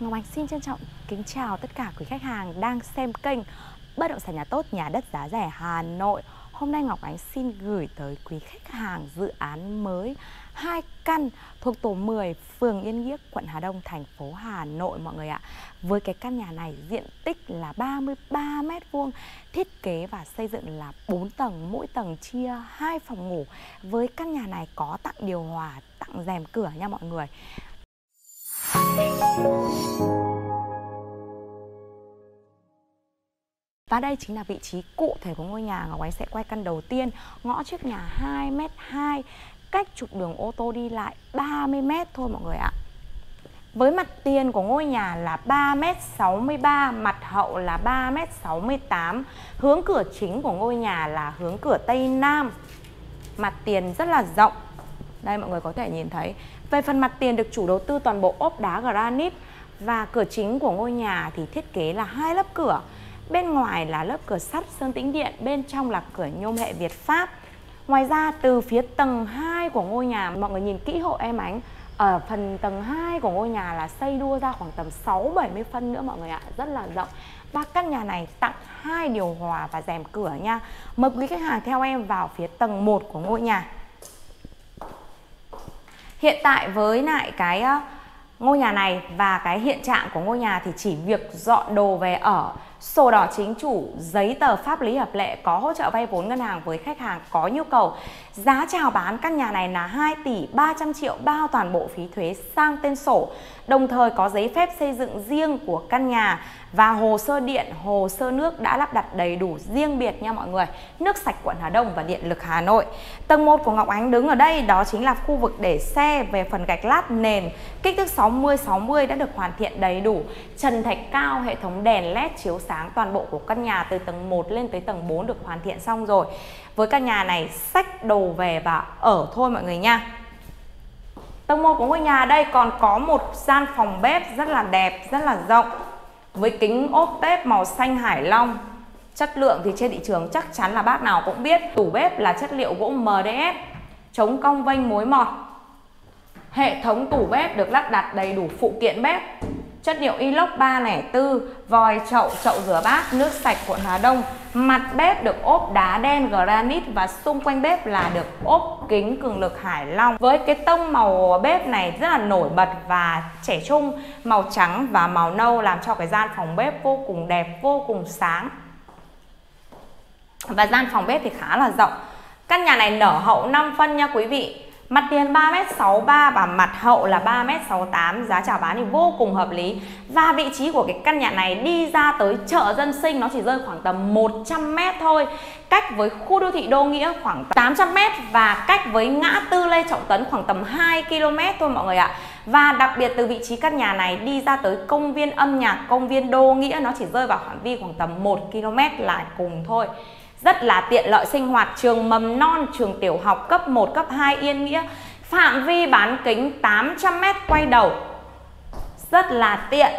Ngọc Ánh xin trân trọng kính chào tất cả quý khách hàng đang xem kênh Bất động sản nhà tốt, nhà đất giá rẻ Hà Nội. Hôm nay Ngọc Ánh xin gửi tới quý khách hàng dự án mới 2 căn thuộc tổ 10 phường Yên Nghĩa, quận Hà Đông, thành phố Hà Nội mọi người ạ. Với cái căn nhà này diện tích là 33 m², thiết kế và xây dựng là 4 tầng, mỗi tầng chia 2 phòng ngủ. Với căn nhà này có tặng điều hòa, tặng rèm cửa nha mọi người. Và đây chính là vị trí cụ thể của ngôi nhà. Ngọc Ánh sẽ quay căn đầu tiên, ngõ trước nhà 2,2 m, cách trục đường ô tô đi lại 30 m thôi mọi người ạ. Với mặt tiền của ngôi nhà là 3,63 m, mặt hậu là 3,68 m. Hướng cửa chính của ngôi nhà là hướng cửa Tây Nam. Mặt tiền rất là rộng. Đây mọi người có thể nhìn thấy. Về phần mặt tiền được chủ đầu tư toàn bộ ốp đá granite. Và cửa chính của ngôi nhà thì thiết kế là 2 lớp cửa. Bên ngoài là lớp cửa sắt sơn tĩnh điện, bên trong là cửa nhôm hệ Việt Pháp. Ngoài ra từ phía tầng 2 của ngôi nhà, mọi người nhìn kỹ hộ em Ánh, ở phần tầng 2 của ngôi nhà là xây đua ra khoảng tầm 60-70 phân nữa mọi người ạ, rất là rộng. Và căn nhà này tặng 2 điều hòa và rèm cửa nha. Mời quý khách hàng theo em vào phía tầng 1 của ngôi nhà. Hiện tại với lại cái ngôi nhà này và cái hiện trạng của ngôi nhà thì chỉ việc dọn đồ về ở, sổ đỏ chính chủ, giấy tờ pháp lý hợp lệ, có hỗ trợ vay vốn ngân hàng với khách hàng có nhu cầu. Giá chào bán căn nhà này là 2,3 tỷ, bao toàn bộ phí thuế sang tên sổ. Đồng thời có giấy phép xây dựng riêng của căn nhà và hồ sơ điện, hồ sơ nước đã lắp đặt đầy đủ riêng biệt nha mọi người. Nước sạch quận Hà Đông và điện lực Hà Nội. Tầng 1 của Ngọc Ánh đứng ở đây đó chính là khu vực để xe. Về phần gạch lát nền, kích thước 60-60 đã được hoàn thiện đầy đủ. Trần thạch cao, hệ thống đèn LED chiếu sáng toàn bộ của căn nhà từ tầng 1 lên tới tầng 4 được hoàn thiện xong rồi. Với căn nhà này xách đồ về và ở thôi mọi người nha. Tầng 1 của ngôi nhà đây còn có một gian phòng bếp rất là đẹp, rất là rộng. Với kính ốp bếp màu xanh Hải Long. Chất lượng thì trên thị trường chắc chắn là bác nào cũng biết. Tủ bếp là chất liệu gỗ MDF, chống cong vênh mối mọt. Hệ thống tủ bếp được lắp đặt đầy đủ phụ kiện bếp, chất liệu inox 304, vòi chậu, chậu rửa bát, nước sạch quận Hà Đông. Mặt bếp được ốp đá đen granite và xung quanh bếp là được ốp kính cường lực Hải Long. Với cái tông màu bếp này rất là nổi bật và trẻ trung, màu trắng và màu nâu làm cho cái gian phòng bếp vô cùng đẹp, vô cùng sáng. Và gian phòng bếp thì khá là rộng. Căn nhà này nở hậu 5 phân nha quý vị. Mặt tiền 3,63 m và mặt hậu là 3,68 m, giá chào bán thì vô cùng hợp lý. Và vị trí của cái căn nhà này đi ra tới chợ dân sinh nó chỉ rơi khoảng tầm 100 m thôi. Cách với khu đô thị Đô Nghĩa khoảng 800 m và cách với ngã tư Lê Trọng Tấn khoảng tầm 2 km thôi mọi người ạ. Và đặc biệt từ vị trí căn nhà này đi ra tới công viên âm nhạc, công viên Đô Nghĩa nó chỉ rơi vào phạm vi khoảng tầm 1 km là cùng thôi. Rất là tiện lợi sinh hoạt, trường mầm non, trường tiểu học, cấp 1, cấp 2 Yên Nghĩa. Phạm vi bán kính 800 m quay đầu. Rất là tiện.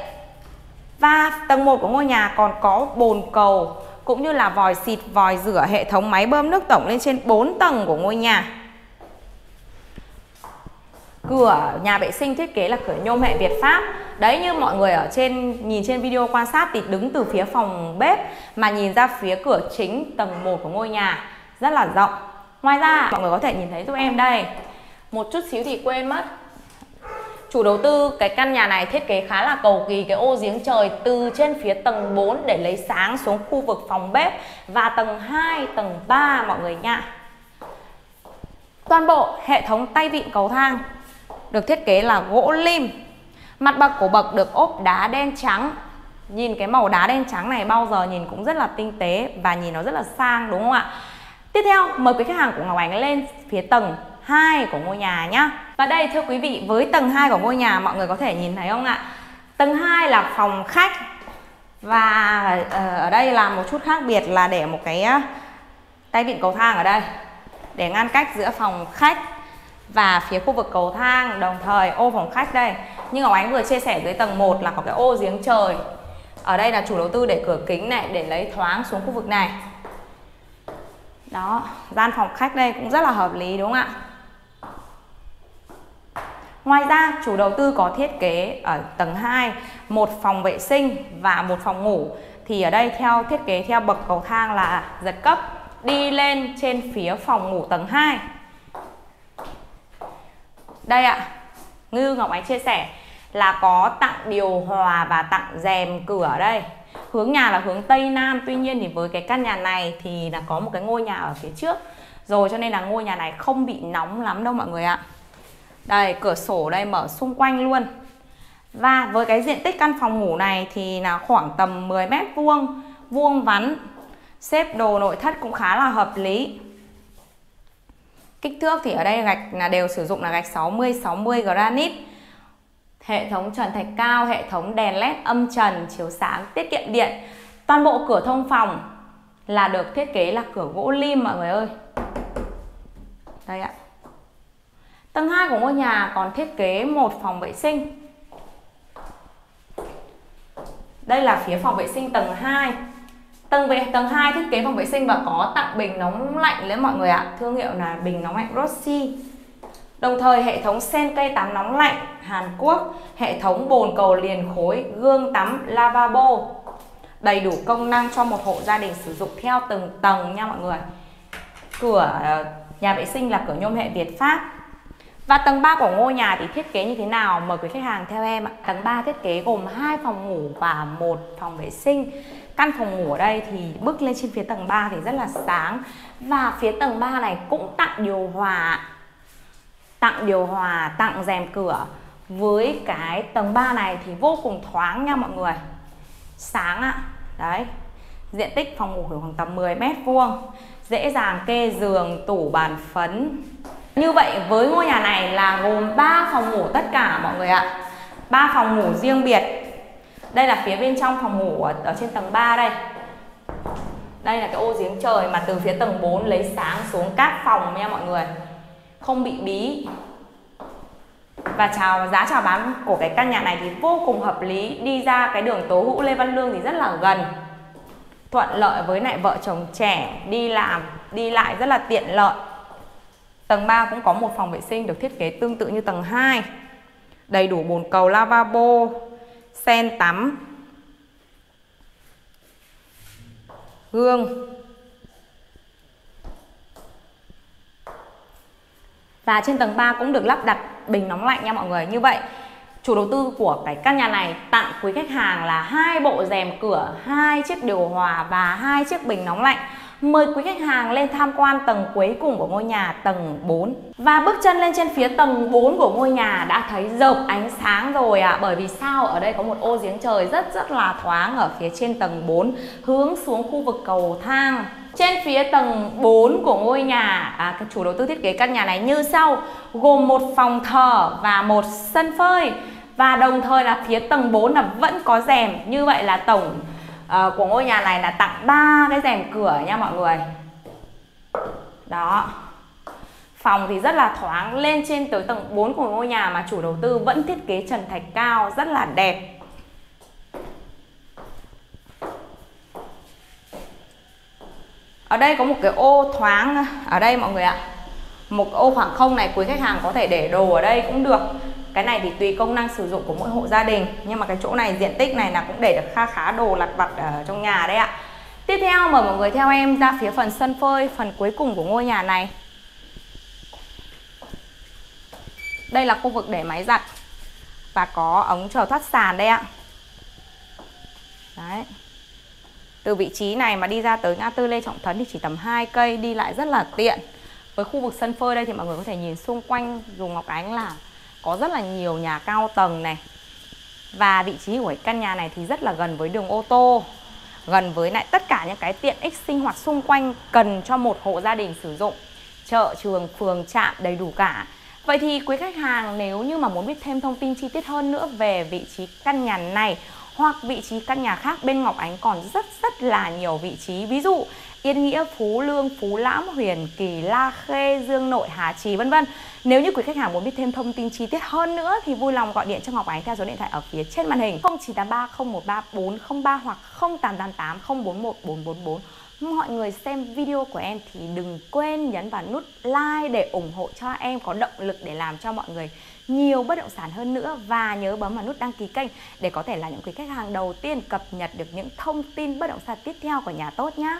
Và tầng 1 của ngôi nhà còn có bồn cầu, cũng như là vòi xịt, vòi rửa, hệ thống máy bơm nước tổng lên trên 4 tầng của ngôi nhà. Cửa nhà vệ sinh thiết kế là cửa nhôm hệ Việt Pháp. Đấy, như mọi người ở trên nhìn trên video quan sát thì đứng từ phía phòng bếp mà nhìn ra phía cửa chính tầng 1 của ngôi nhà rất là rộng. Ngoài ra mọi người có thể nhìn thấy giúp em đây. Một chút xíu thì quên mất. Chủ đầu tư cái căn nhà này thiết kế khá là cầu kỳ, cái ô giếng trời từ trên phía tầng 4 để lấy sáng xuống khu vực phòng bếp và tầng 2, tầng 3 mọi người nha. Toàn bộ hệ thống tay vịn cầu thang được thiết kế là gỗ lim. Mặt bậc của bậc được ốp đá đen trắng. Nhìn cái màu đá đen trắng này bao giờ nhìn cũng rất là tinh tế và nhìn nó rất là sang đúng không ạ? Tiếp theo mời quý khách hàng của Ngọc Ánh lên phía tầng 2 của ngôi nhà nhá. Và đây thưa quý vị, với tầng 2 của ngôi nhà mọi người có thể nhìn thấy không ạ? Tầng 2 là phòng khách. Và ở đây là một chút khác biệt là để một cái tay vịn cầu thang ở đây để ngăn cách giữa phòng khách và phía khu vực cầu thang. Đồng thời ô phòng khách đây, như Ngọc Ánh vừa chia sẻ, dưới tầng 1 là có cái ô giếng trời. Ở đây là chủ đầu tư để cửa kính này để lấy thoáng xuống khu vực này. Đó, gian phòng khách đây cũng rất là hợp lý đúng không ạ? Ngoài ra chủ đầu tư có thiết kế ở tầng 2 một phòng vệ sinh và một phòng ngủ. Thì ở đây theo thiết kế theo bậc cầu thang là giật cấp đi lên trên phía phòng ngủ tầng 2. Đây ạ, như Ngọc Ánh chia sẻ là có tặng điều hòa và tặng rèm cửa ở đây. Hướng nhà là hướng Tây Nam, tuy nhiên thì với cái căn nhà này thì là có một cái ngôi nhà ở phía trước rồi, cho nên là ngôi nhà này không bị nóng lắm đâu mọi người ạ. Đây, cửa sổ đây mở xung quanh luôn. Và với cái diện tích căn phòng ngủ này thì là khoảng tầm 10 m², vuông vắn, xếp đồ nội thất cũng khá là hợp lý. Kích thước thì ở đây gạch là đều sử dụng là gạch 60-60 granite. Hệ thống trần thạch cao, hệ thống đèn led âm trần, chiếu sáng, tiết kiệm điện. Toàn bộ cửa thông phòng là được thiết kế là cửa gỗ lim mọi người ơi. Đây ạ. Tầng 2 của ngôi nhà còn thiết kế một phòng vệ sinh. Đây là phía phòng vệ sinh tầng 2. Tầng 2 thiết kế phòng vệ sinh và có tặng bình nóng lạnh đấy mọi người ạ. Thương hiệu là bình nóng lạnh Rossi. Đồng thời hệ thống sen cây tắm nóng lạnh Hàn Quốc, hệ thống bồn cầu liền khối, gương tắm, lavabo. Đầy đủ công năng cho một hộ gia đình sử dụng theo từng tầng nha mọi người. Cửa nhà vệ sinh là cửa nhôm hệ Việt Pháp. Và tầng 3 của ngôi nhà thì thiết kế như thế nào? Mời quý khách hàng theo em ạ. Tầng 3 thiết kế gồm 2 phòng ngủ và 1 phòng vệ sinh. Căn phòng ngủ ở đây thì bước lên trên phía tầng 3 thì rất là sáng. Và phía tầng 3 này cũng tặng điều hòa, tặng rèm cửa. Với cái tầng 3 này thì vô cùng thoáng nha mọi người. Sáng ạ. Đấy. Diện tích phòng ngủ khoảng tầm 10 m². Dễ dàng kê giường, tủ, bàn phấn. Như vậy với ngôi nhà này là gồm 3 phòng ngủ tất cả mọi người ạ. 3 phòng ngủ riêng biệt. Đây là phía bên trong phòng ngủ ở trên tầng 3 đây. Đây là cái ô giếng trời mà từ phía tầng 4 lấy sáng xuống các phòng nha mọi người. Không bị bí. Và giá chào bán của cái căn nhà này thì vô cùng hợp lý. Đi ra cái đường Tố Hữu Lê Văn Lương thì rất là gần. Thuận lợi với lại vợ chồng trẻ đi lại rất là tiện lợi. Tầng 3 cũng có một phòng vệ sinh được thiết kế tương tự như tầng 2. Đầy đủ bồn cầu, lavabo, sen tắm, gương. Và trên tầng 3 cũng được lắp đặt bình nóng lạnh nha mọi người. Như vậy, chủ đầu tư của cái căn nhà này tặng quý khách hàng là 2 bộ rèm cửa, 2 chiếc điều hòa và 2 chiếc bình nóng lạnh. Mời quý khách hàng lên tham quan tầng cuối cùng của ngôi nhà, tầng 4. Và bước chân lên trên phía tầng 4 của ngôi nhà đã thấy rộp ánh sáng rồi ạ. Bởi vì sao? Ở đây có một ô giếng trời rất là thoáng ở phía trên tầng 4, hướng xuống khu vực cầu thang. Trên phía tầng 4 của ngôi nhà, các chủ đầu tư thiết kế căn nhà này như sau. Gồm một phòng thờ và một sân phơi. Và đồng thời là phía tầng 4 là vẫn có rèm. Như vậy là tổng của ngôi nhà này là tặng 3 cái rèm cửa nha mọi người. Đó. Phòng thì rất là thoáng. Lên trên tới tầng 4 của ngôi nhà mà chủ đầu tư vẫn thiết kế trần thạch cao rất là đẹp. Ở đây có một cái ô thoáng ở đây mọi người ạ. Một ô khoảng không này quý khách hàng có thể để đồ ở đây cũng được. Cái này thì tùy công năng sử dụng của mỗi hộ gia đình. Nhưng mà cái chỗ này, diện tích này là cũng để được khá đồ lặt vặt ở trong nhà đấy ạ. Tiếp theo mời mọi người theo em ra phía phần sân phơi, phần cuối cùng của ngôi nhà này. Đây là khu vực để máy giặt. Và có ống chờ thoát sàn đây ạ. Đấy. Từ vị trí này mà đi ra tới ngã tư Lê Trọng Tấn thì chỉ tầm 2 cây, đi lại rất là tiện. Với khu vực sân phơi đây thì mọi người có thể nhìn xung quanh dùng Ngọc Ánh là có rất là nhiều nhà cao tầng này. Và vị trí của cái căn nhà này thì rất là gần với đường ô tô, gần với lại tất cả những cái tiện ích sinh hoạt xung quanh cần cho một hộ gia đình sử dụng. Chợ, trường, phường, trạm đầy đủ cả. Vậy thì quý khách hàng nếu như mà muốn biết thêm thông tin chi tiết hơn nữa về vị trí căn nhà này hoặc vị trí căn nhà khác, bên Ngọc Ánh còn rất là nhiều vị trí. Ví dụ Yên Nghĩa, Phú Lương, Phú Lãm, Huyền Kỳ, La Khê, Dương Nội, Hà Trì vân vân. Nếu như quý khách hàng muốn biết thêm thông tin chi tiết hơn nữa thì vui lòng gọi điện cho Ngọc Ánh theo số điện thoại ở phía trên màn hình 0983 013 403 hoặc 0888 041 444 Mọi người xem video của em thì đừng quên nhấn vào nút like để ủng hộ cho em có động lực để làm cho mọi người nhiều bất động sản hơn nữa. Và nhớ bấm vào nút đăng ký kênh để có thể là những quý khách hàng đầu tiên cập nhật được những thông tin bất động sản tiếp theo của Nhà Tốt nhá.